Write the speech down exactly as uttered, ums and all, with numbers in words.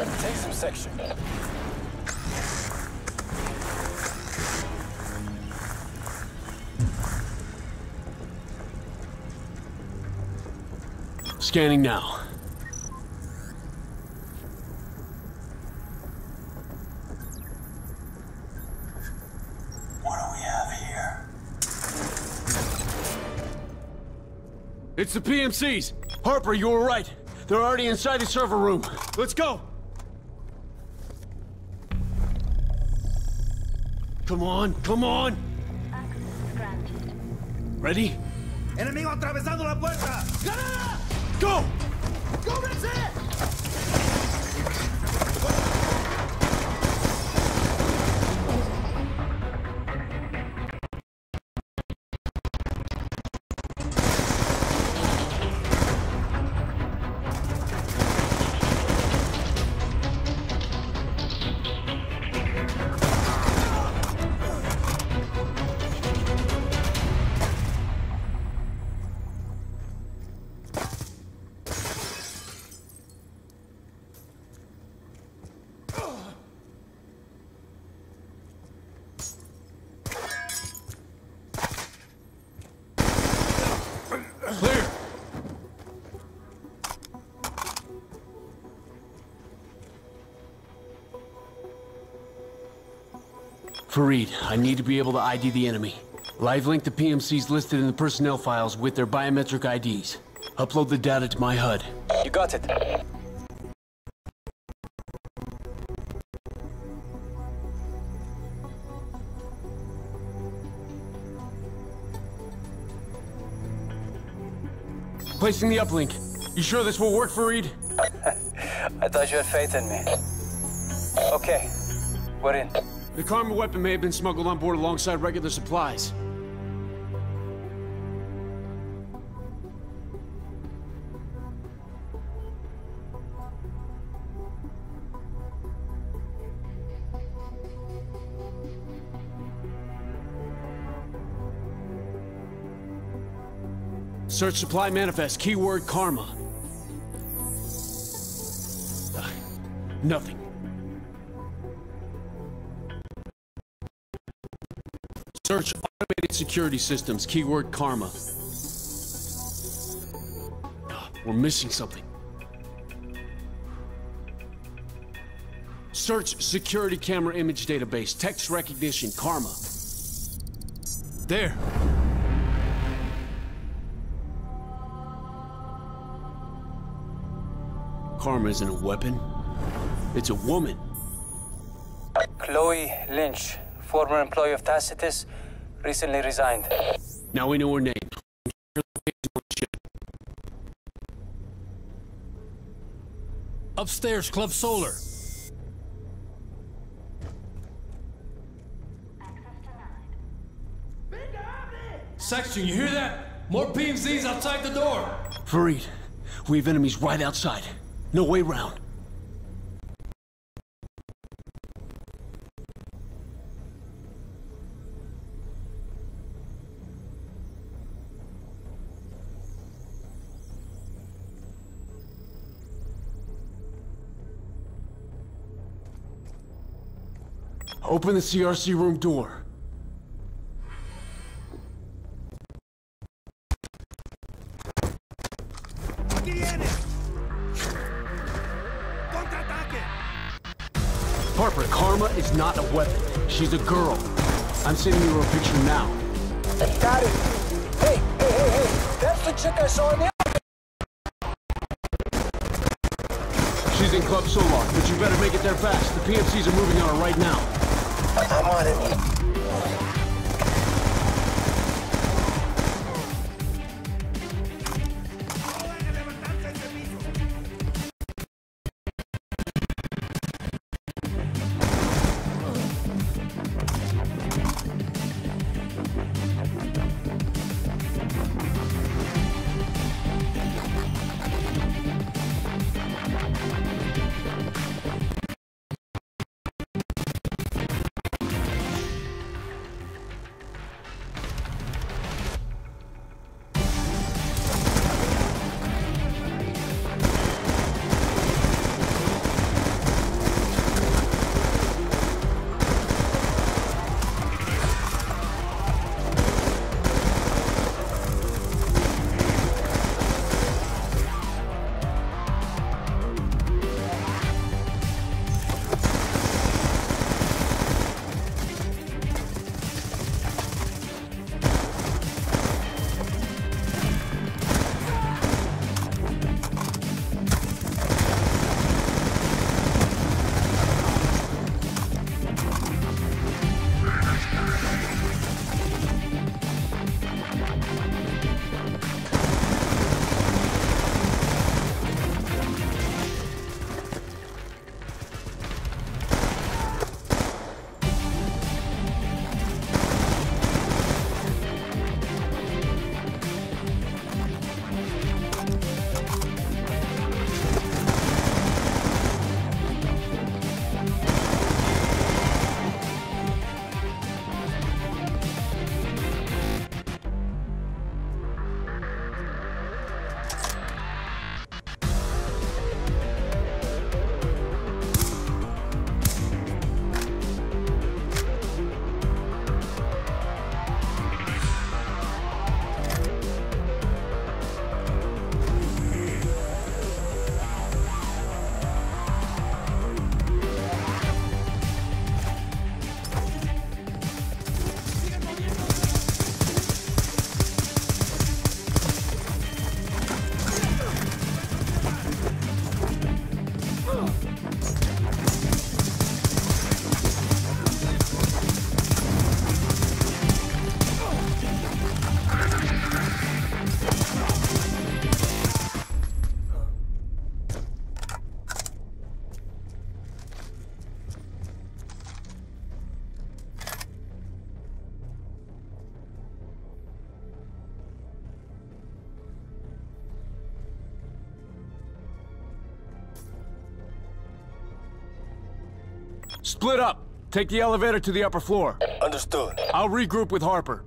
Take some section. Scanning now. What do we have here? It's the P M Cs. Harper, you were right. They're already inside the server room. Let's go. Come on, come on. Ready? Enemigo atravesando la puerta. ¡Ganada! Go! Go, that's it! Fareed, I need to be able to I D the enemy. Live link the P M Cs listed in the personnel files with their biometric I Ds. Upload the data to my H U D. You got it. Placing the uplink. You sure this will work, Fareed? I thought you had faith in me. Okay, we're in. The Karma weapon may have been smuggled on board alongside regular supplies. Search supply manifest, keyword Karma. Uh, nothing. Search automated security systems, keyword Karma. God, we're missing something. Search security camera image database, text recognition, Karma. There. Karma isn't a weapon. It's a woman. Chloe Lynch. Former employee of Tacitus, recently resigned. Now we know her name. Upstairs, Club Solar. Access denied. Section, you hear that? More P M Cs outside the door. Fareed, we have enemies right outside. No way round. Open the C R C room door. Harper, Karma is not a weapon. She's a girl. I'm sending you her picture now. Got it. Hey, hey, hey, hey. That's the chick I saw in the office. She's in Club Solar, but you better make it there fast. The P M Cs are moving on her right now. I'm on it. Split up. Take the elevator to the upper floor. Understood. I'll regroup with Harper.